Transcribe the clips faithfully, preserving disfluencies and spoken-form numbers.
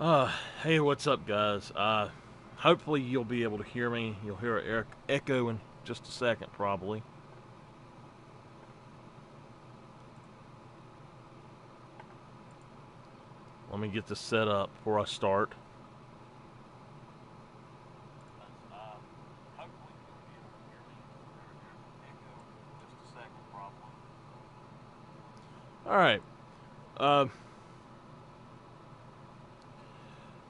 Uh, hey, what's up, guys? Uh, hopefully you'll be able to hear me. You'll hear an echo in just a second, probably. Let me get this set up before I start. All right. Uh,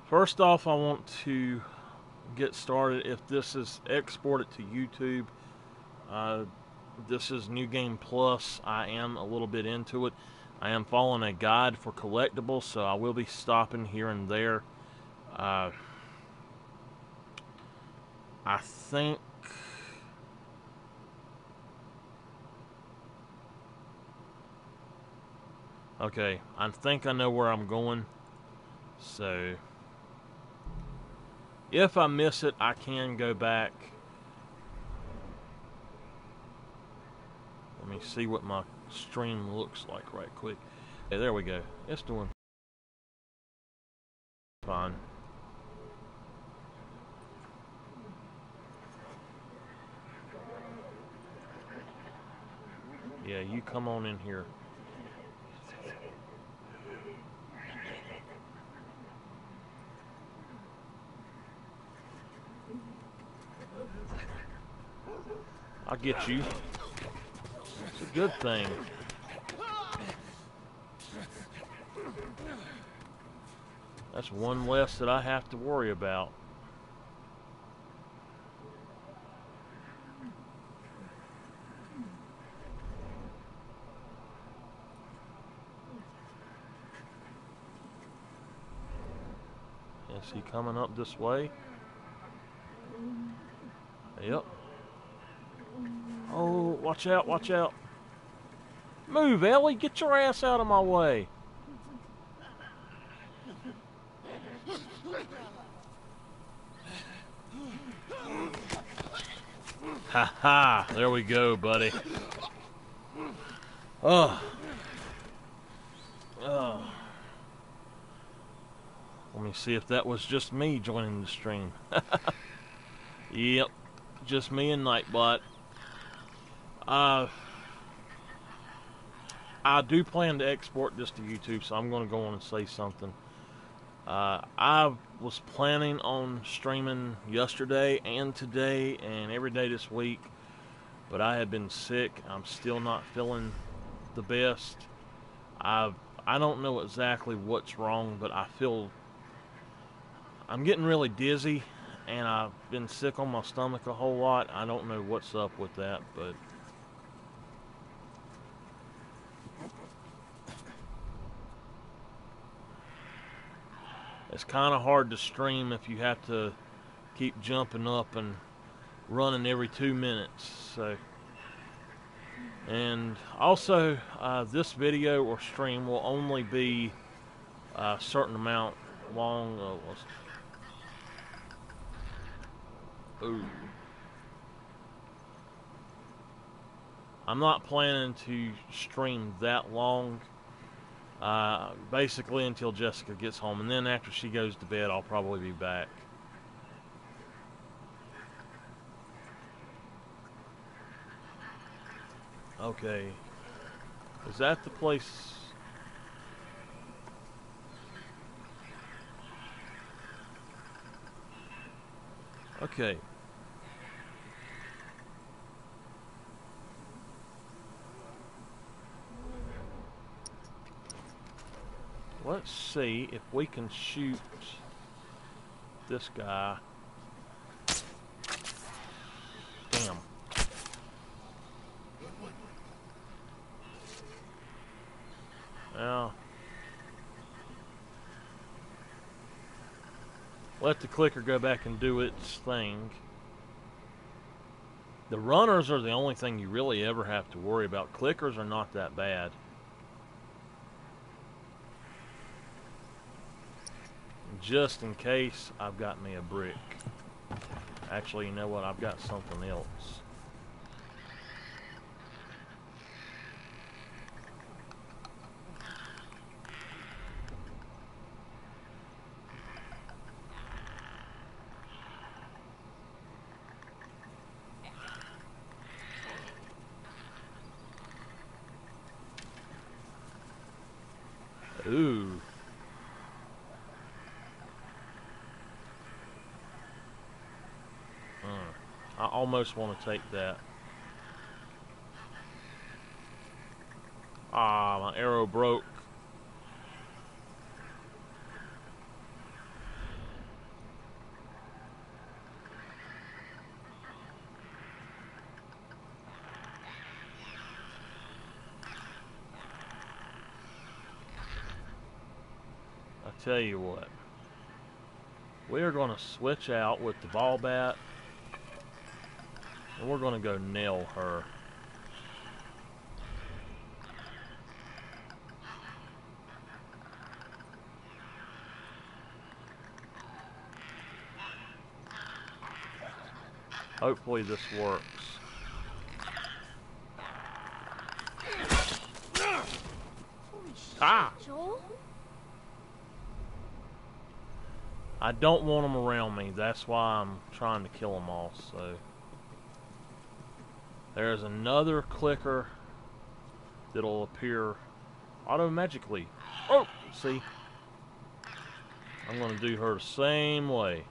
first off, I want to get started. If this is exported to YouTube, uh, this is New Game Plus. I am a little bit into it. I am following a guide for collectibles, so I will be stopping here and there. Uh, I think... Okay, I think I know where I'm going, so if I miss it, I can go back. Let me see what my stream looks like right quick. Hey, there we go. It's doing fine. Yeah, you come on in here. I get you. It's a good thing. That's one less that I have to worry about. Is he coming up this way? Yep. Oh, watch out, watch out. Move, Ellie, get your ass out of my way. Ha ha, there we go, buddy. Oh. Oh. Let me see if that was just me joining the stream. Yep, just me and Nightbot. Uh, I do plan to export this to YouTube, so I'm going to go on and say something. Uh, I was planning on streaming yesterday and today and every day this week, but I have been sick. I'm still not feeling the best. I I don't know exactly what's wrong, but I feel I'm getting really dizzy, and I've been sick on my stomach a whole lot. I don't know what's up with that, but... It's kind of hard to stream if you have to keep jumping up and running every two minutes. So, and also, uh, this video or stream will only be a certain amount long. Uh, ooh. I'm not planning to stream that long. Uh, basically until Jessica gets home, and then after she goes to bed, I'll probably be back. Okay. Is that the place? Okay. Let's see if we can shoot this guy. Damn. Now, let the clicker go back and do its thing. The runners are the only thing you really ever have to worry about. Clickers are not that bad. Just in case, I've got me a brick. Actually, you know what? I've got something else. Ooh. Mm. I almost want to take that. Ah, my arrow broke. Tell you what, we're going to switch out with the ball bat and we're going to go nail her. Hopefully this works. Ah! I don't want them around me. That's why I'm trying to kill them all. So there's another clicker that'll appear automagically. Oh, see, I'm gonna do her the same way.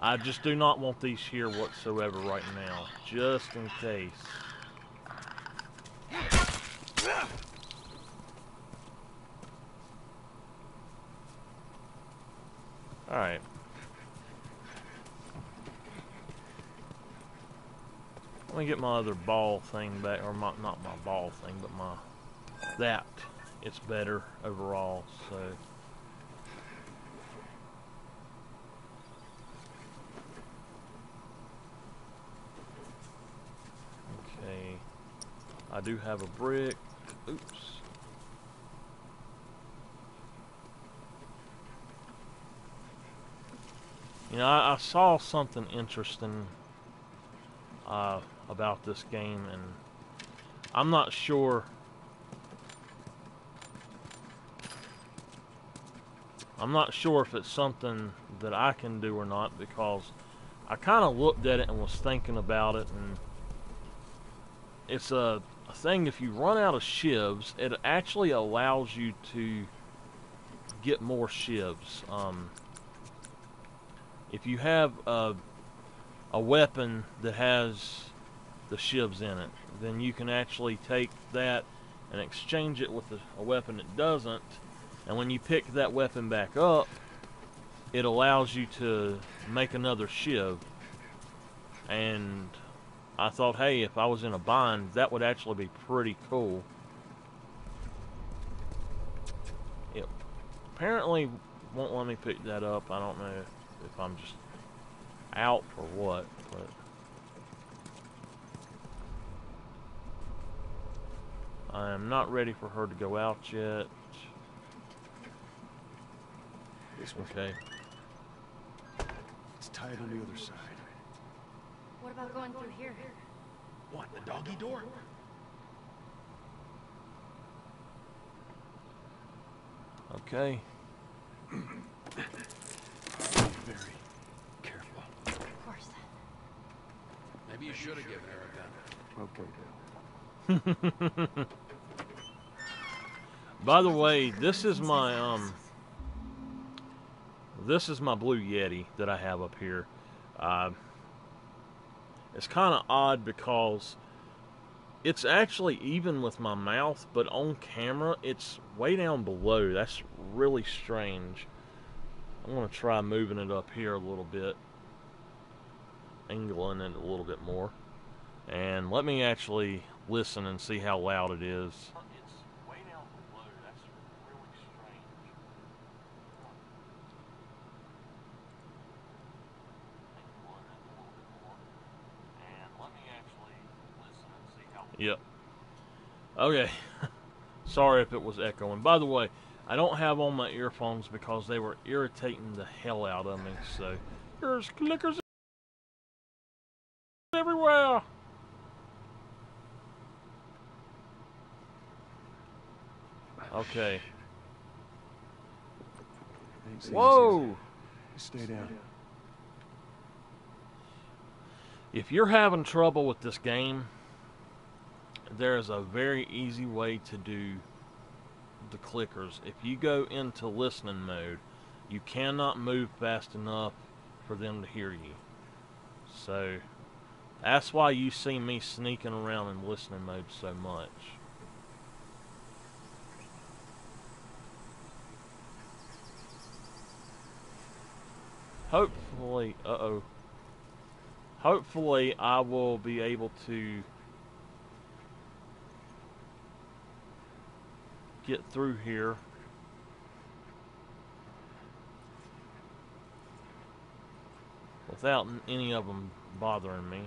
I just do not want these here whatsoever right now, just in case. Alright. Let me get my other ball thing back, or my, not my ball thing, but my, that. It's better overall, so. Okay. I do have a brick. Oops. You know, I, I saw something interesting uh, about this game, and I'm not sure. I'm not sure if it's something that I can do or not, because I kind of looked at it and was thinking about it, and it's a, a thing. If you run out of shivs, it actually allows you to get more shivs. Um, If you have a, a weapon that has the shivs in it, then you can actually take that and exchange it with a, a weapon that doesn't. And when you pick that weapon back up, it allows you to make another shiv. And I thought, hey, if I was in a bind, that would actually be pretty cool. It apparently won't let me pick that up. I don't know if I'm just out or what, but I am not ready for her to go out yet. This one. Okay. It's tied on the other side. What about going through here? What, the doggy door? Okay. Very careful. Of course. Maybe you should have given her a gun. Okay, Bill. By the way, this is my um, this is my Blue Yeti that I have up here. Uh, it's kind of odd because it's actually even with my mouth, but on camera it's way down below. That's really strange. I'm going to try moving it up here a little bit, angling it a little bit more, and let me actually listen and see how loud it is. It's way down below. That's really strange. And let me actually listen and see how. Yep. Okay. Sorry if it was echoing. By the way, I don't have on my earphones because they were irritating the hell out of me, so there's clickers everywhere. Okay. Whoa! Stay down. If you're having trouble with this game, there is a very easy way to do the clickers. If you go into listening mode, you cannot move fast enough for them to hear you. So that's why you see me sneaking around in listening mode so much. Hopefully, uh-oh. Hopefully I will be able to get through here. Without any of them bothering me.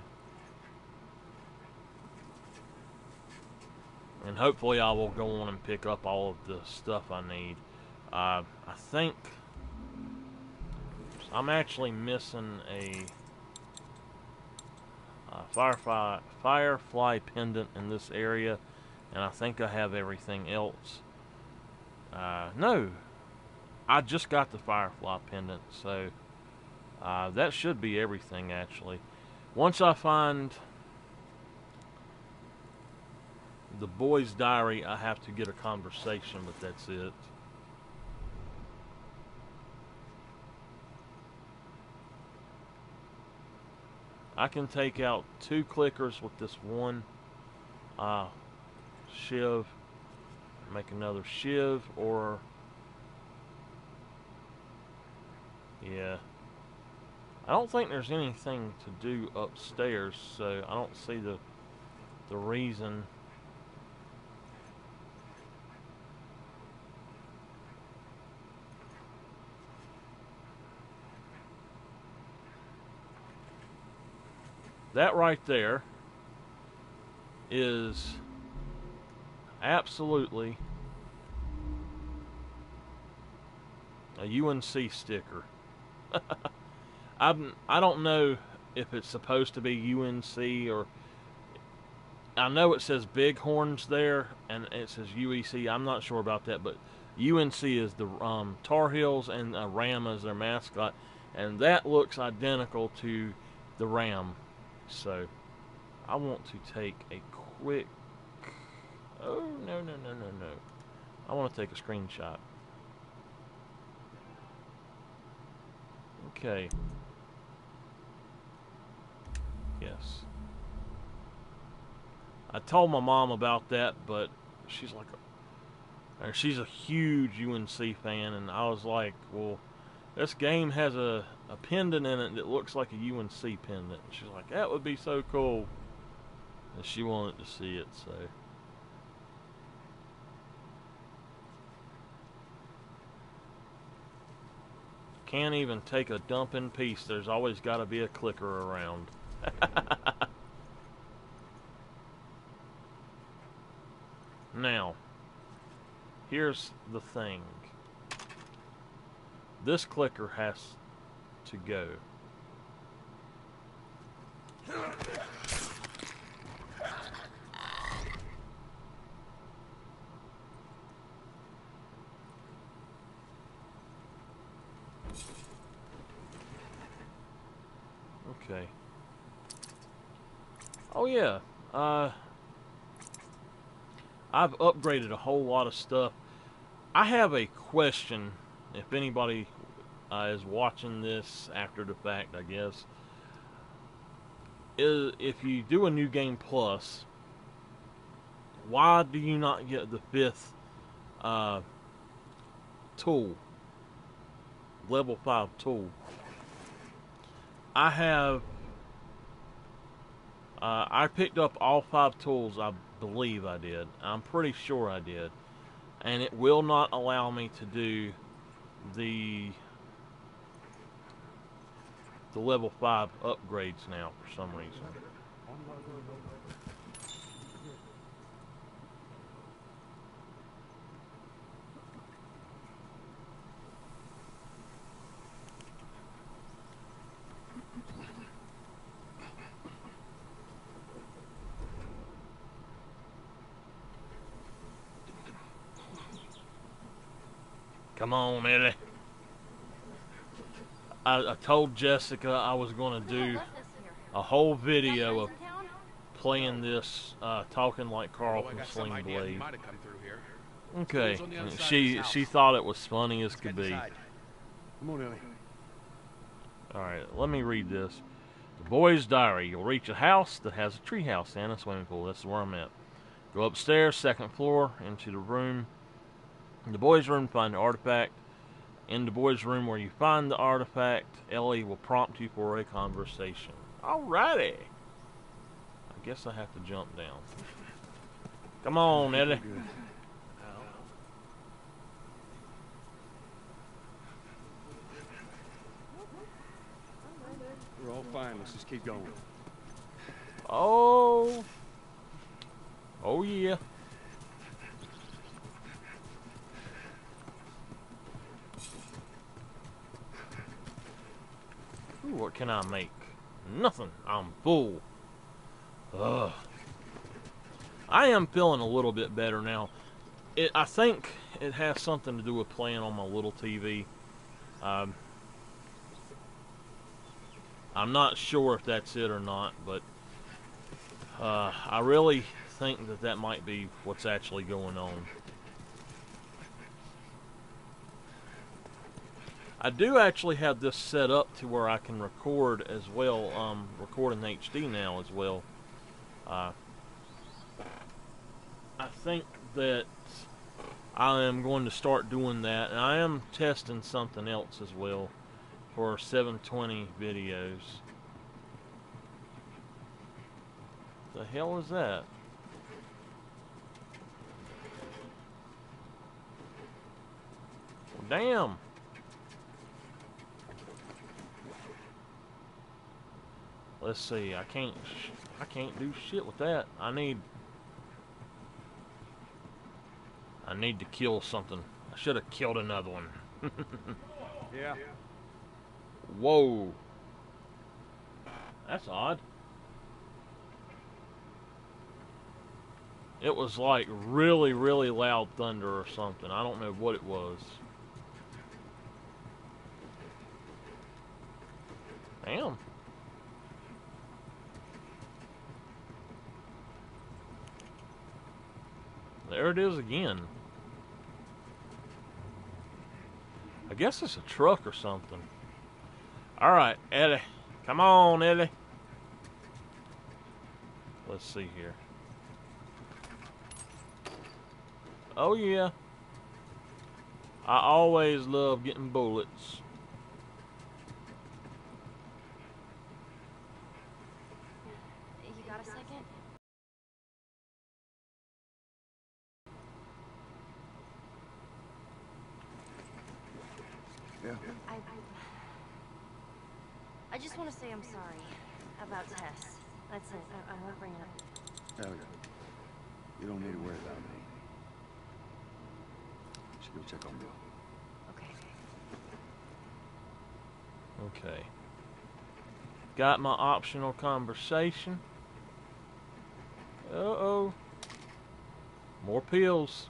And hopefully I will go on and pick up all of the stuff I need. Uh, I think I'm actually missing a, a firefly, firefly pendant in this area. And I think I have everything else. Uh, no. I just got the firefly pendant. So Uh, that should be everything, actually. Once I find the boy's diary, I have to get a conversation, but that's it. I can take out two clickers with this one uh, shiv, make another shiv, or yeah. I don't think there's anything to do upstairs, so I don't see the the reason. That right there is absolutely a U N C sticker. I'm, I don't know if it's supposed to be U N C or... I know it says Bighorns there, and it says U E C. I'm not sure about that, but U N C is the um, Tar Heels, and a ram is their mascot. And that looks identical to the ram. So, I want to take a quick... Oh, no, no, no, no, no. I want to take a screenshot. Okay. Yes. I told my mom about that, but she's like, a, she's a huge U N C fan, and I was like, well, this game has a, a pendant in it that looks like a U N C pendant. And she's like, that would be so cool. And she wanted to see it, so. Can't even take a dump in peace. There's always got to be a clicker around. Now, here's the thing. This clicker has to go. Okay. Oh yeah, uh, I've upgraded a whole lot of stuff. I have a question, if anybody uh, is watching this after the fact, I guess. Is, if you do a new game plus, why do you not get the fifth uh, tool? Level five tool. I have, uh, I picked up all five tools, I believe I did. I'm pretty sure I did. And it will not allow me to do the, the level five upgrades now for some reason. Come on, Ellie. I, I told Jessica I was going to do a whole video of playing this, uh, talking like Carl oh, from Sling Blade. Okay, she she thought it was funny as could be. Come on, Ellie. All right, let me read this. The boy's diary. You'll reach a house that has a tree house and a swimming pool. That's where I'm at. Go upstairs, second floor, into the room. In the boy's room, find the artifact. In the boy's room where you find the artifact, Ellie will prompt you for a conversation. Alrighty. I guess I have to jump down. Come on, Ellie. We're all fine. Let's just keep going. Oh. Oh, yeah. Ooh, what can I make? Nothing. I'm full. Ugh. I am feeling a little bit better now. It, I think it has something to do with playing on my little T V. Um, I'm not sure if that's it or not, but uh, I really think that that might be what's actually going on. I do actually have this set up to where I can record as well, um, record in H D now as well. Uh, I think that I am going to start doing that, and I am testing something else as well for seven twenty videos. The hell is that? Well, damn. Let's see. I can't. Sh I can't do shit with that. I need. I need to kill something. I should have killed another one. Yeah. Whoa. That's odd. It was like really, really loud thunder or something. I don't know what it was. Damn. There it is again. I guess it's a truck or something. Alright, Ellie. Come on, Ellie. Let's see here. Oh, yeah. I always love getting bullets. I just want to say I'm sorry about Tess. That's it. I, I won't bring it up. There we go. You don't need to worry about me. You should go check on Bill. Okay. Okay. Got my optional conversation. Uh-oh. More pills.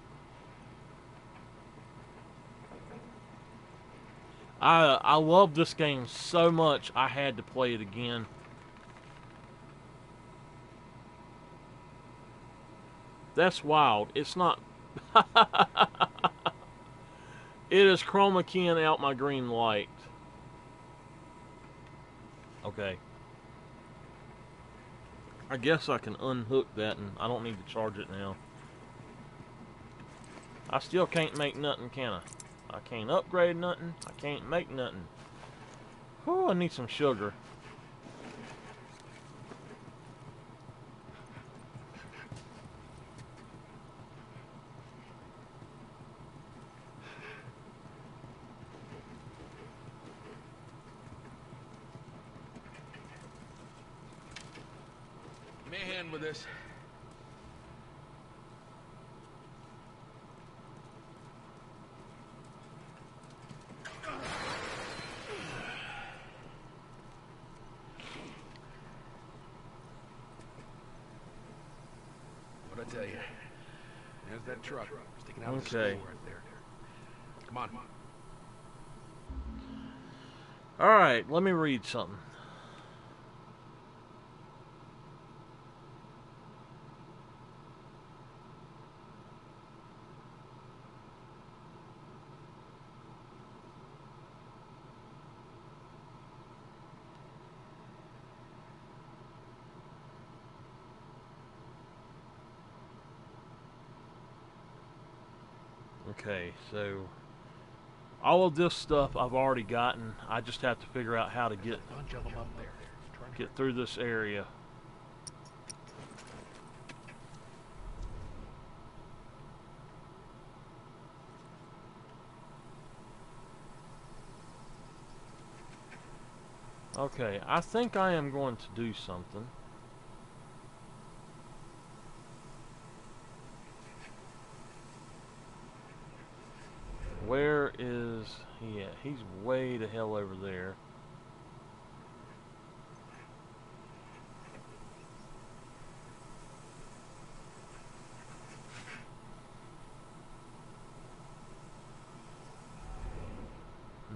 I, I love this game so much, I had to play it again. That's wild. It's not... It is chroma keying out my green light. Okay. I guess I can unhook that and I don't need to charge it now. I still can't make nothing, can I? I can't upgrade nothing. I can't make nothing. Oh, I need some sugar. Give me a hand with this. Tell you, there's that truck sticking out. Okay. Right there. Come on. All right, let me read something. Okay, so all of this stuff I've already gotten. I just have to figure out how to get get through this area. Okay, I think I am going to do something. Where is he at? He's way the hell over there.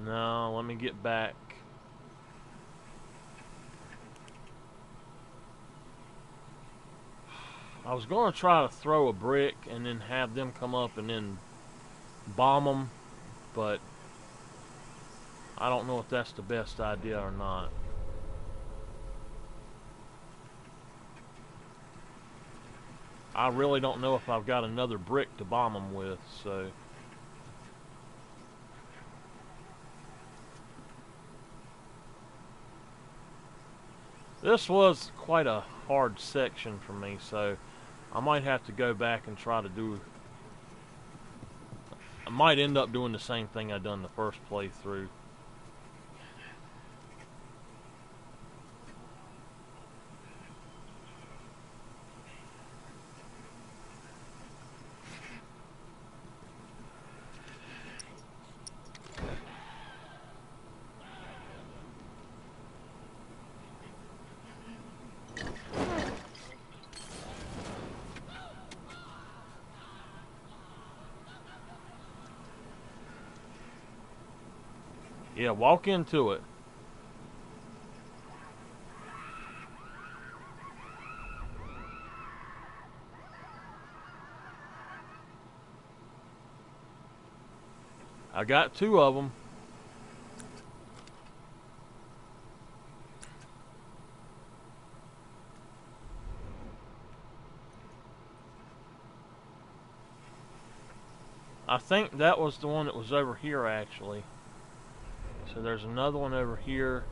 No, let me get back. I was going to try to throw a brick and then have them come up and then bomb them, but I don't know if that's the best idea or not. I really don't know if I've got another brick to bomb them with, so... This was quite a hard section for me, so I might have to go back and try to do... I might end up doing the same thing I done the first playthrough. Yeah, walk into it. I got two of them. I think that was the one that was over here, actually. So there's another one over here.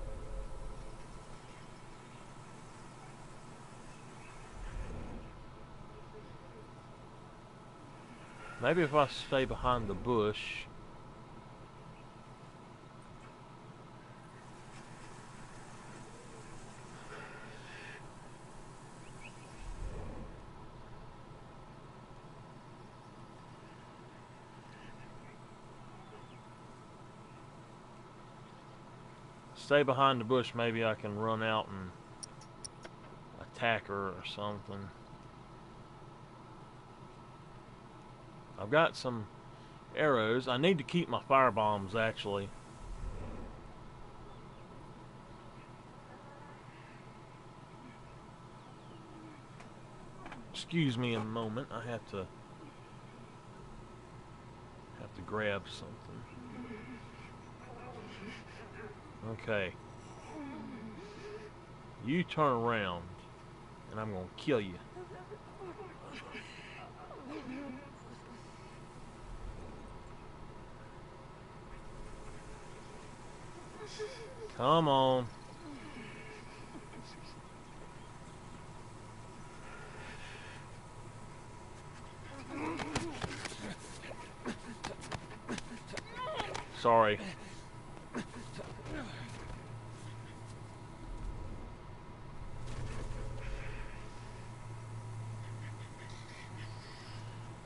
Maybe if I stay behind the bush. Stay behind the bush, maybe I can run out and attack her or something. I've got some arrows. I need to keep my firebombs, actually. Excuse me a moment. I have to have to grab something. Okay. You turn around, and I'm gonna kill you. Come on. Sorry.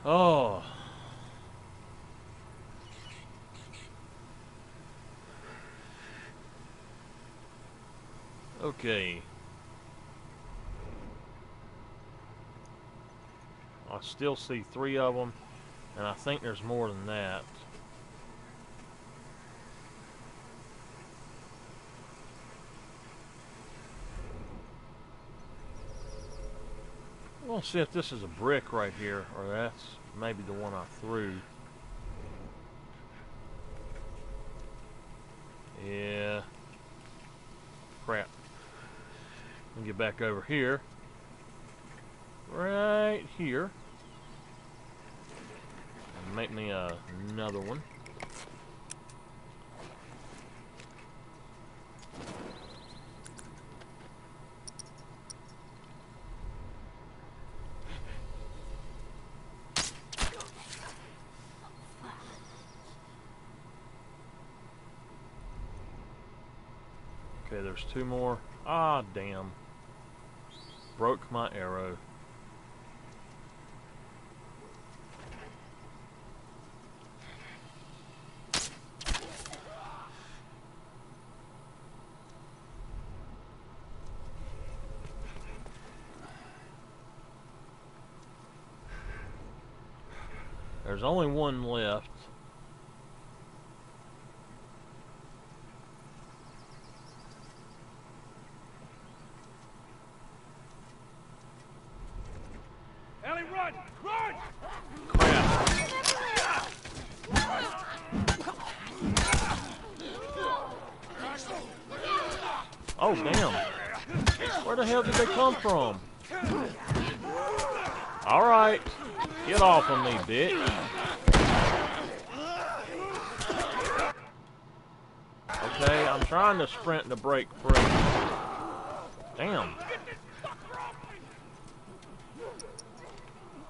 Oh. Okay. I still see three of them, and I think there's more than that. Let's see if this is a brick right here, or that's maybe the one I threw. Yeah. Crap. Let me get back over here. Right here. make me uh, another one. Okay, there's two more. Ah, damn. Broke my arrow. There's only one left. Ellie, run! Run! Crap. Oh, damn. Where the hell did they come from? All right. Get off of me, bitch. Okay, I'm trying to sprint to break free. Damn.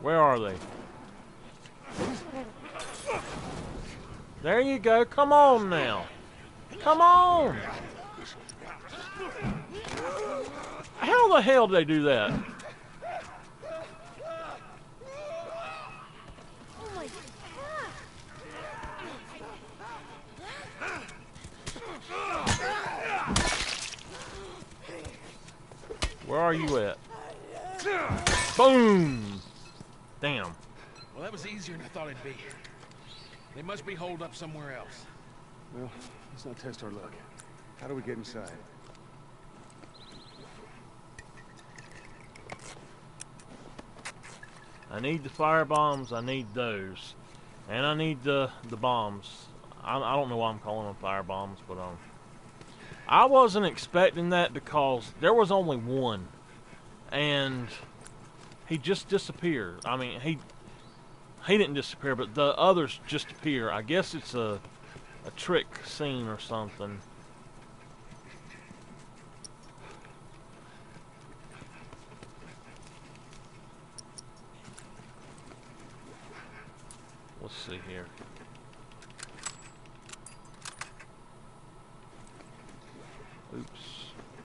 Where are they? There you go. Come on now. Come on. How the hell did they do that? Where are you at? Boom! Damn. Well, that was easier than I thought it'd be. They must be holed up somewhere else. Well, let's not test our luck. How do we get inside? I need the fire bombs. I need those, and I need the the bombs. I, I don't know why I'm calling them fire bombs, but um. I wasn't expecting that because there was only one, and he just disappeared. I mean, he he didn't disappear, but the others just appear. I guess it's a a trick scene or something. Let's see here. Oops.